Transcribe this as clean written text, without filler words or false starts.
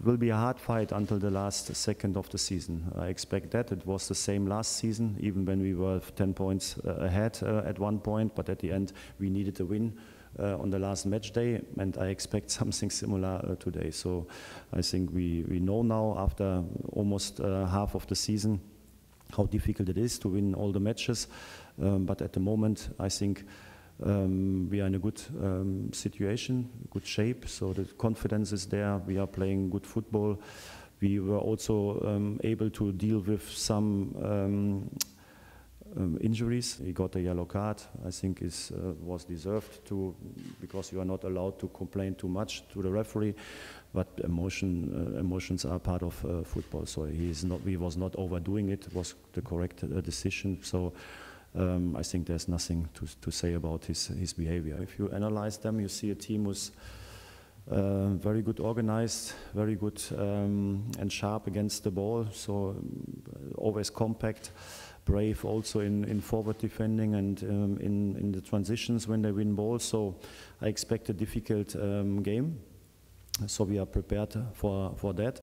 It will be a hard fight until the last second of the season. I expect that. It was the same last season, even when we were 10 points ahead at one point, but at the end we needed a win on the last match day, and I expect something similar today. So I think we know now, after almost half of the season, how difficult it is to win all the matches, but at the moment I think we are in a good situation, good shape, so the confidence is there. We are playing good football. We were also able to deal with some injuries. He got a yellow card. I think it was deserved, to, because you are not allowed to complain too much to the referee, but emotions are part of football, so he was not overdoing it. It was the correct decision. So I think there's nothing to say about his behavior. If you analyze them, you see a team who's very good organized, very good and sharp against the ball, so always compact, brave also in forward defending and in the transitions when they win balls. So I expect a difficult game, so we are prepared for that.